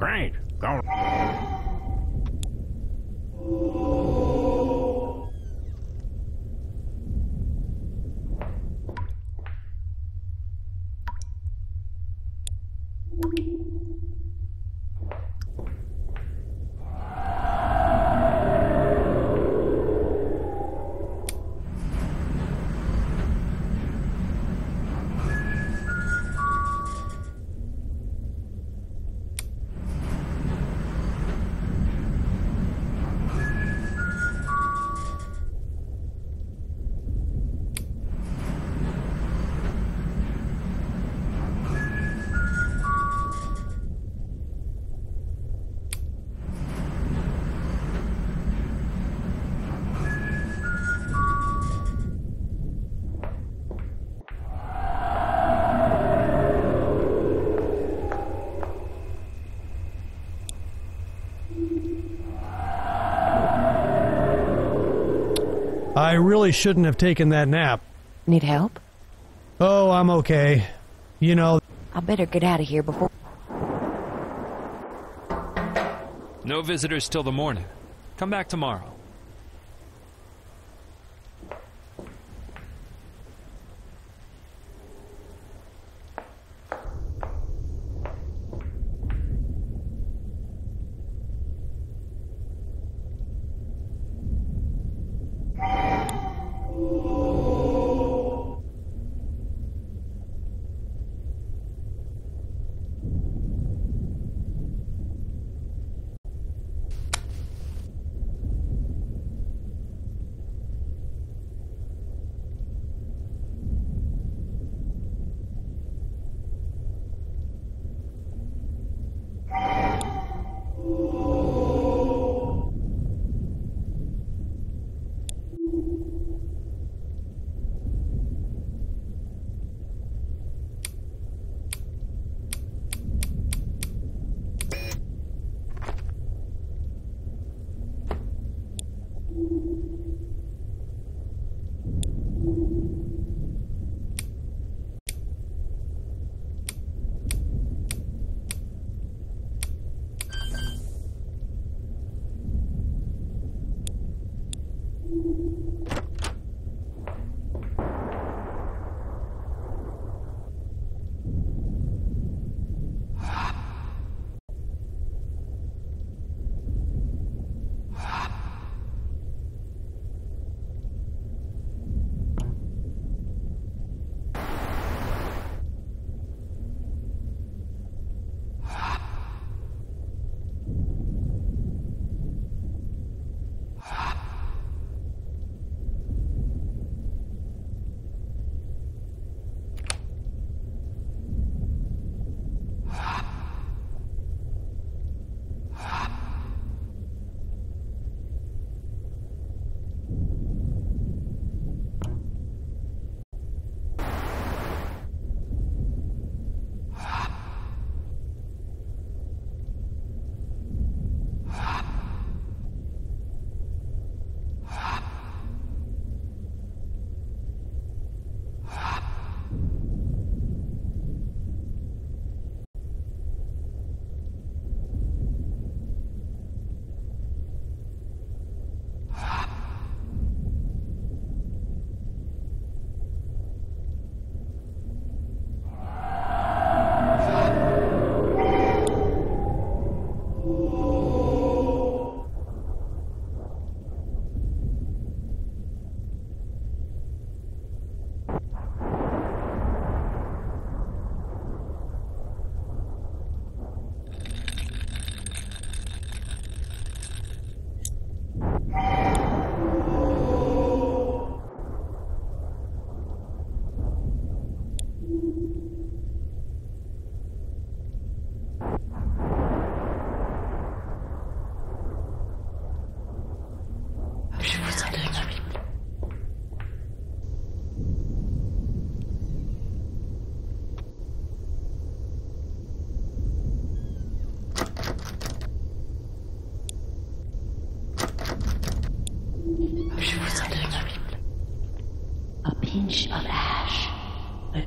Great. Go. I really shouldn't have taken that nap. Need help? Oh, I'm okay. You know... I better get out of here before... No visitors till the morning. Come back tomorrow.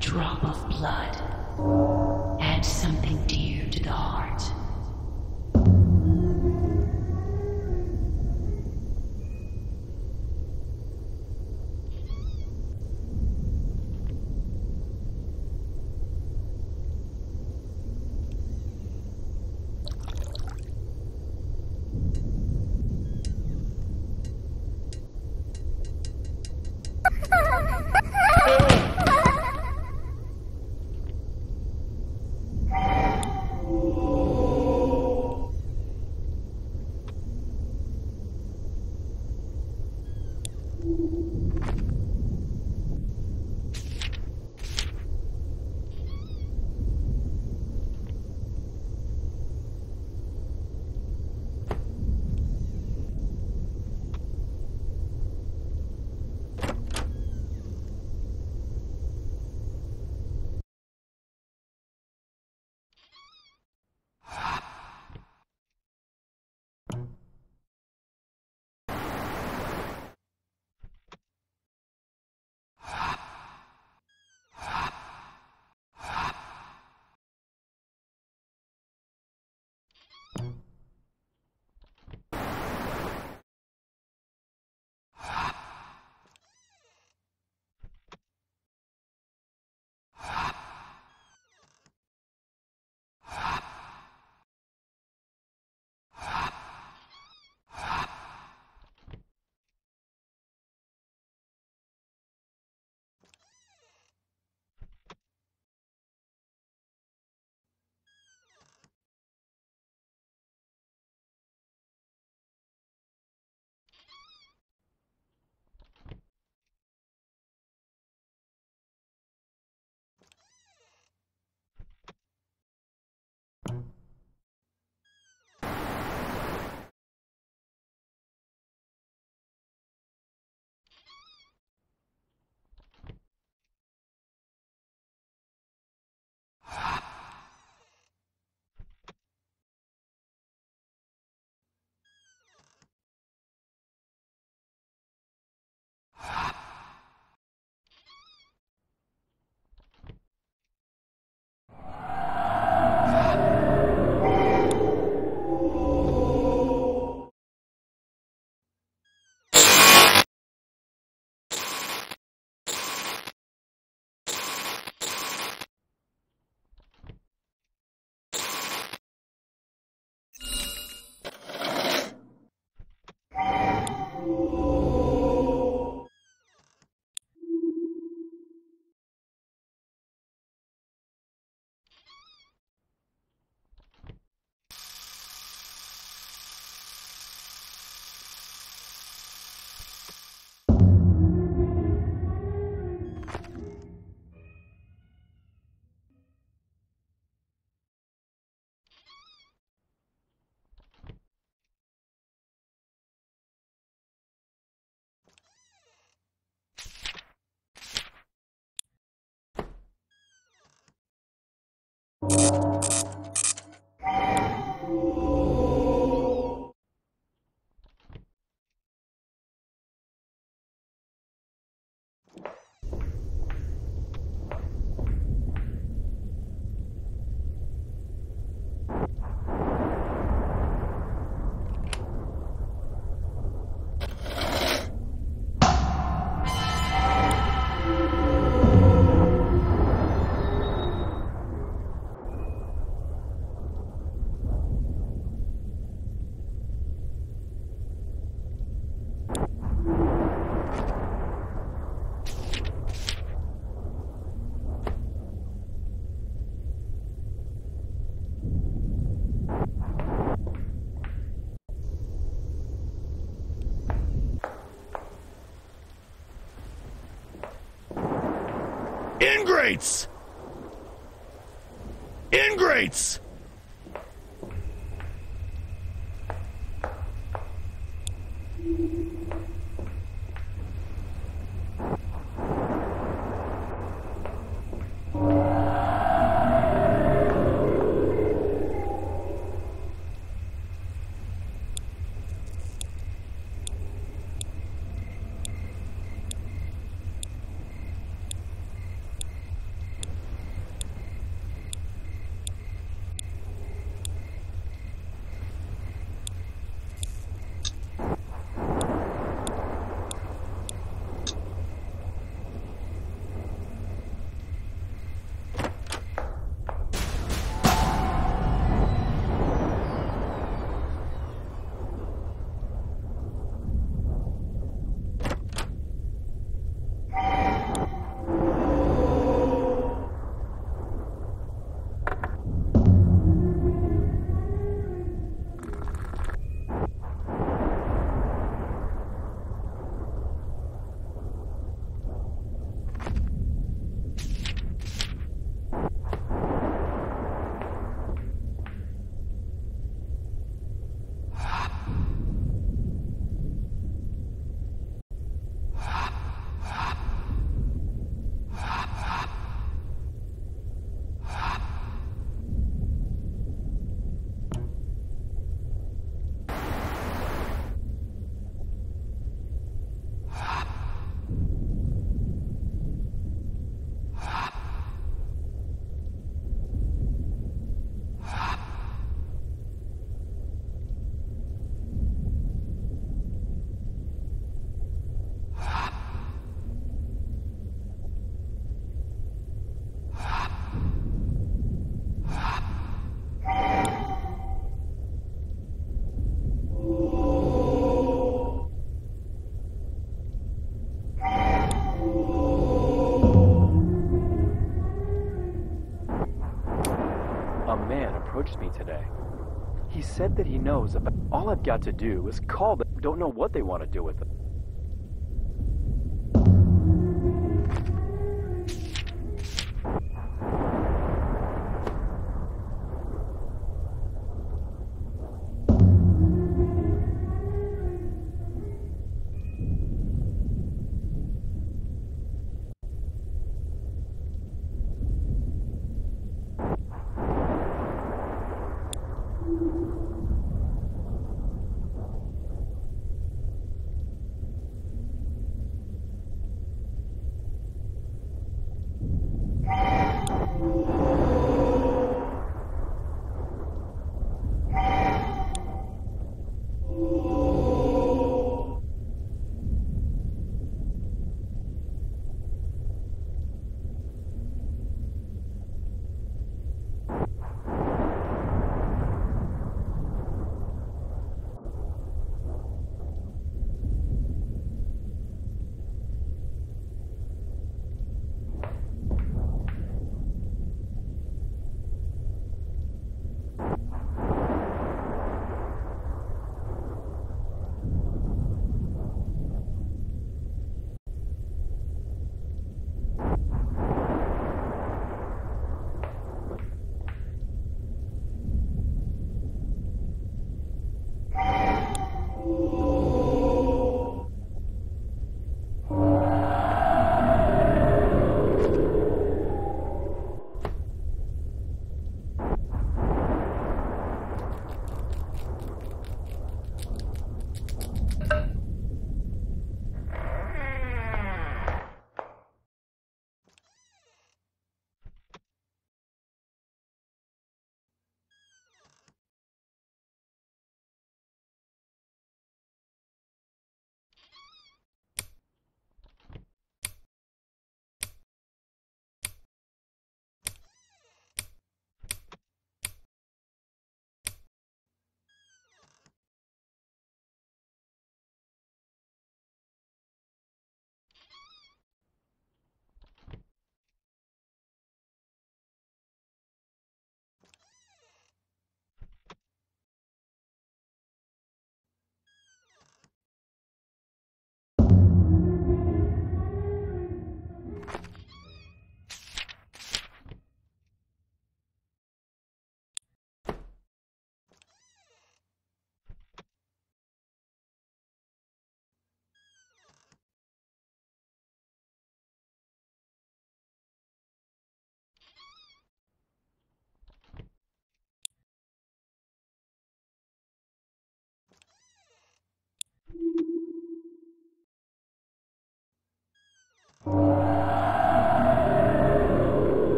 Drop of blood. Add something dear to the heart. Ingrates! Ingrates! Me today. He said that he knows about all I've got to do is call them. Don't know what they want to do with them.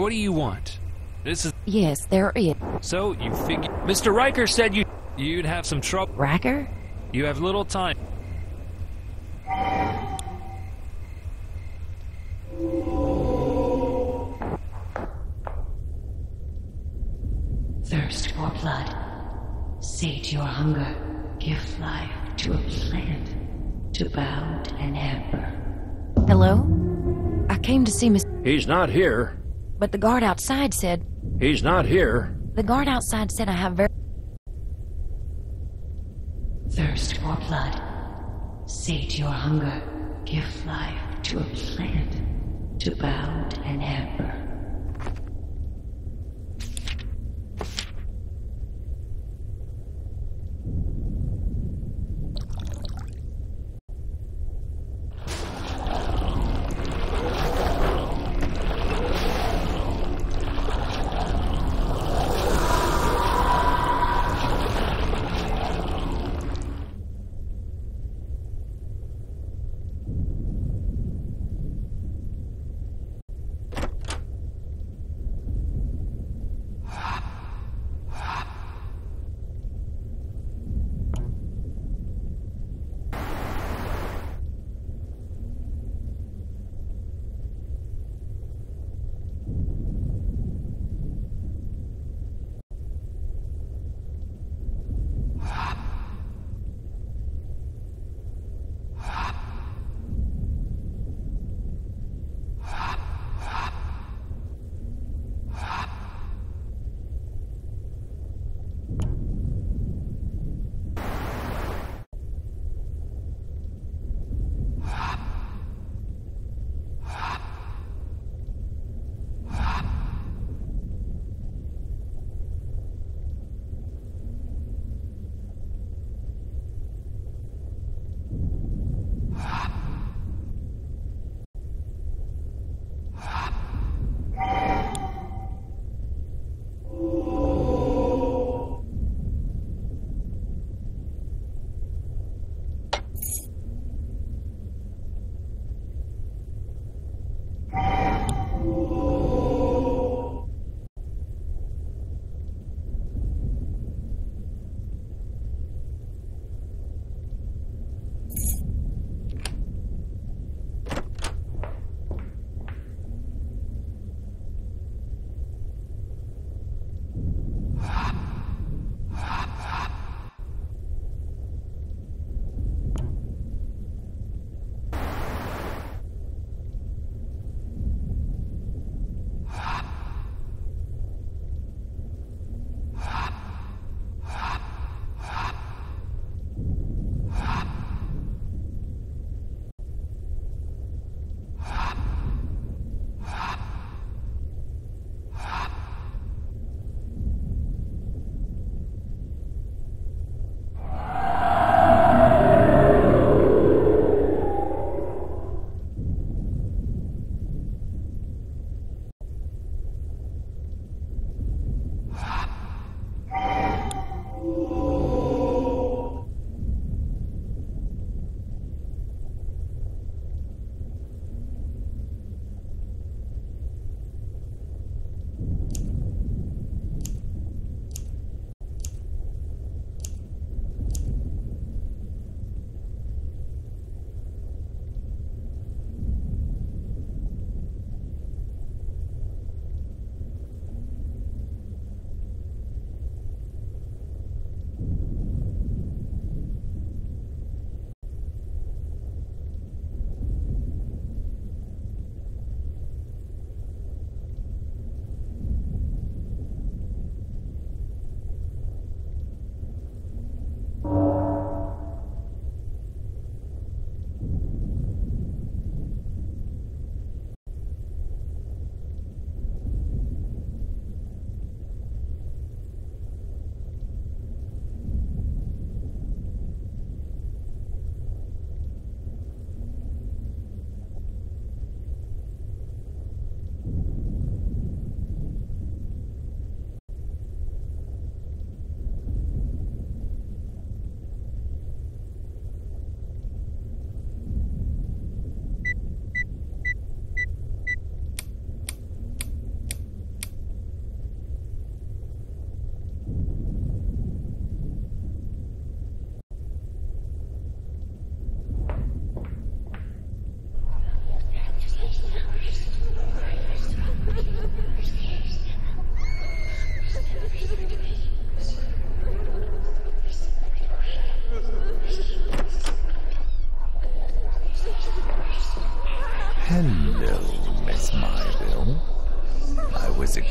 What do you want? This is... Yes, there is. So, you figure... Mr. Riker said you'd have some trouble. Riker? You have little time. Thirst for blood. Sate your hunger. Give life to a plant. To bound and amber. Hello? I came to see Miss... He's not here. But the guard outside said... He's not here. The guard outside said I have very... Thirst for blood. Sate your hunger. Give life to a plant. To bound and amber.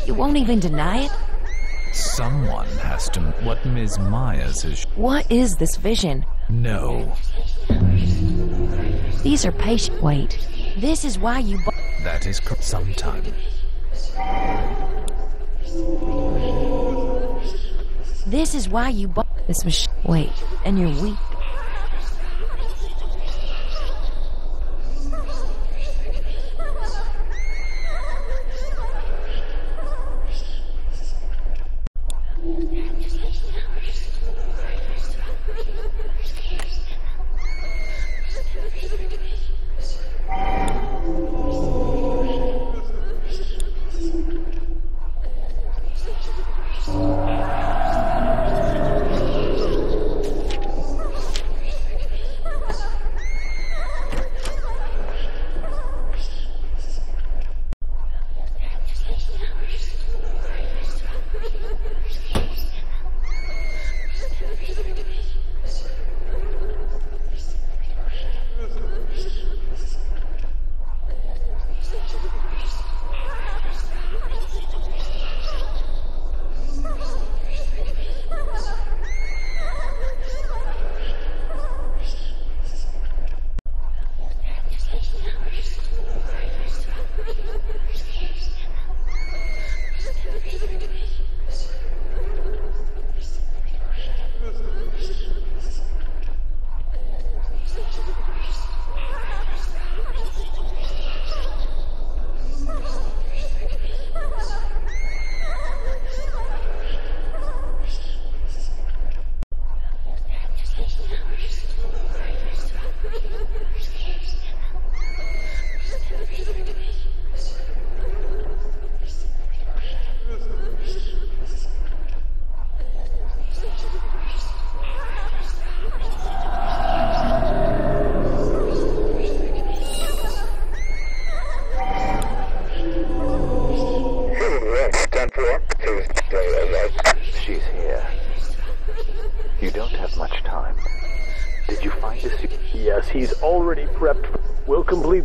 You won't even deny it? Someone has to... What Ms. Myers is... What is this vision? No. These are patient... Wait. This is why you... That is correct. Sometime. This is why you bought this machine. Wait, and you're weak.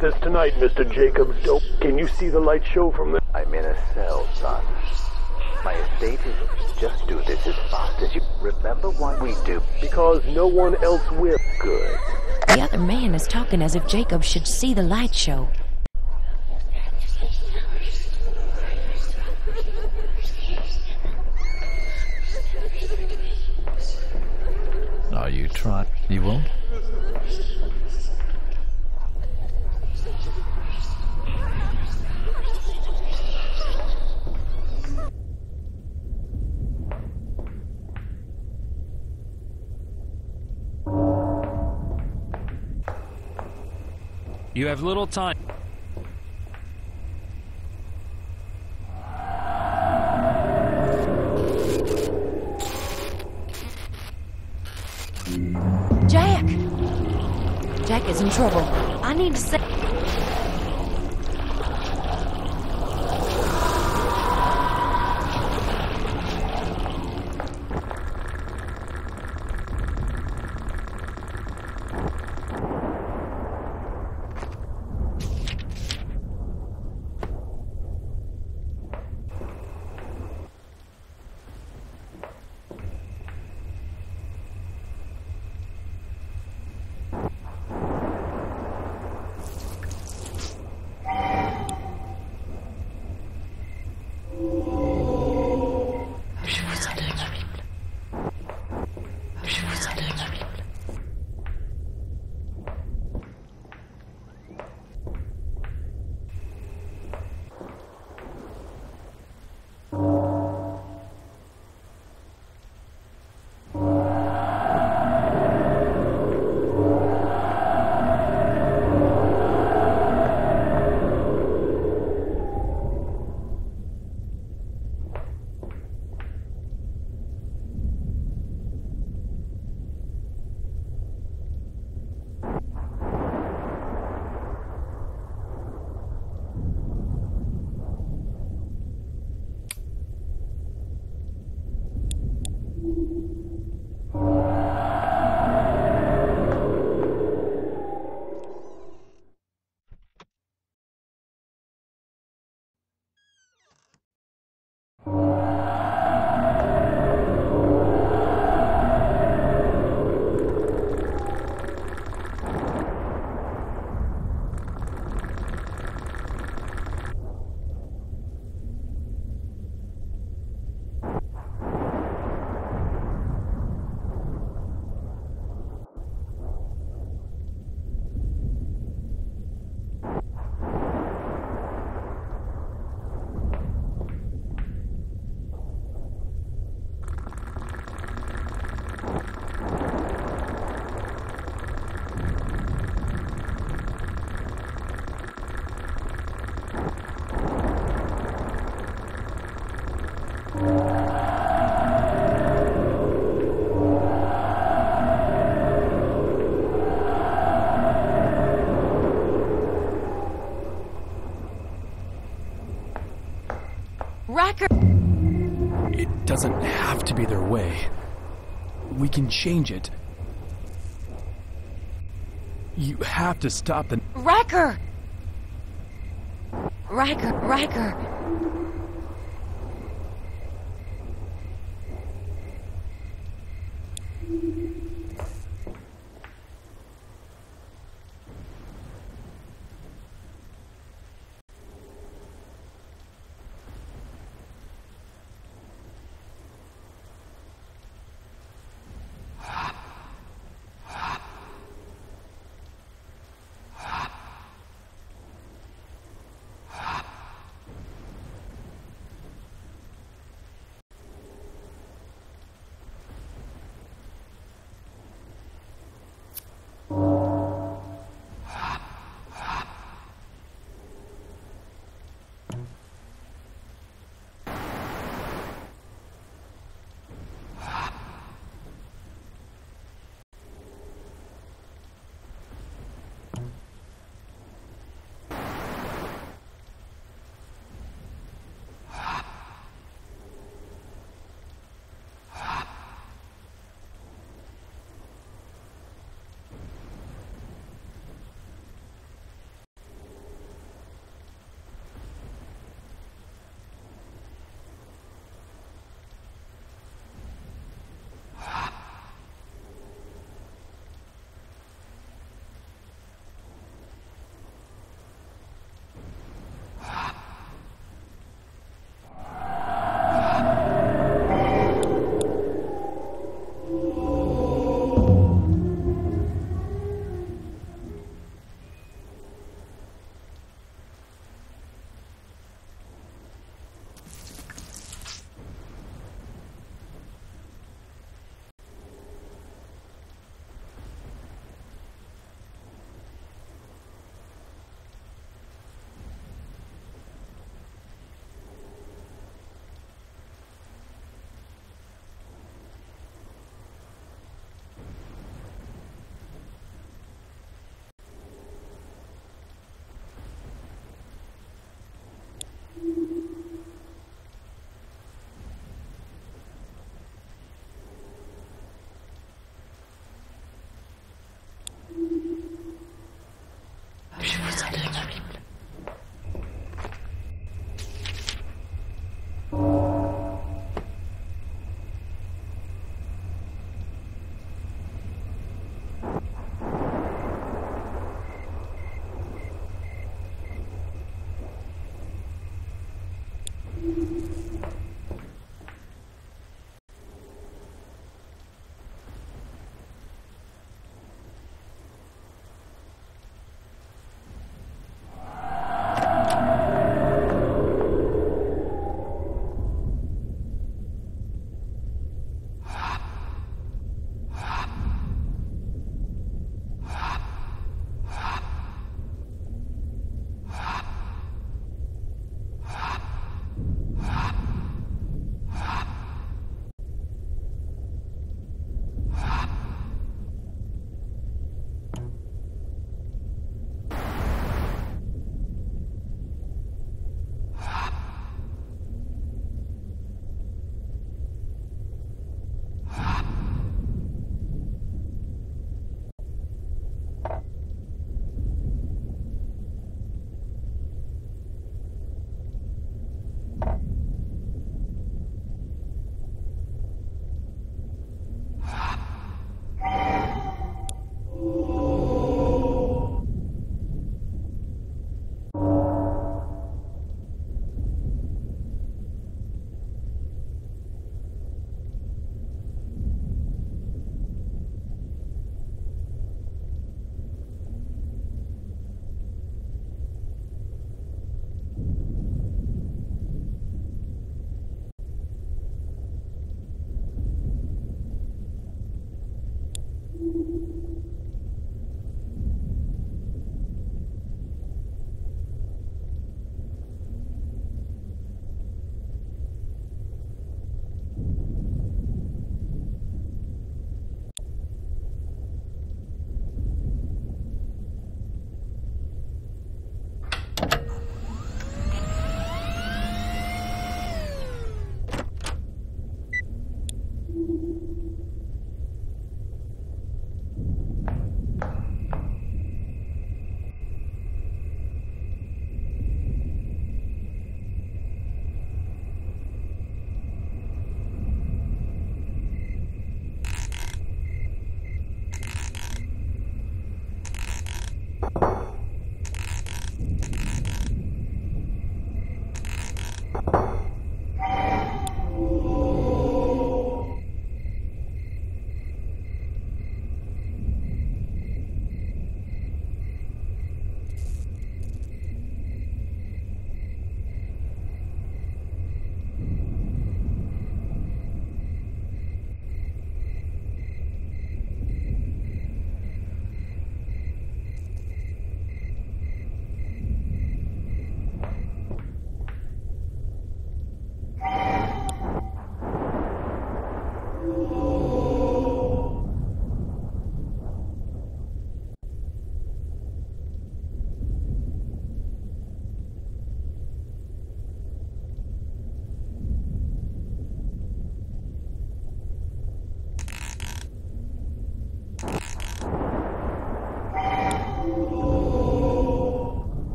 This tonight, Mr. Jacob. Can you see the light show from there? I'm in a cell, son. My estate is... Just do this as fast as you... Remember why we do. Because no one else will. Good. The other man is talking as if Jacob should see the light show. Are you trying? You won't? You have little time. Jack! Jack is in trouble. I need to say... doesn't have to be their way. We can change it. You have to stop the... Riker! Riker, Riker!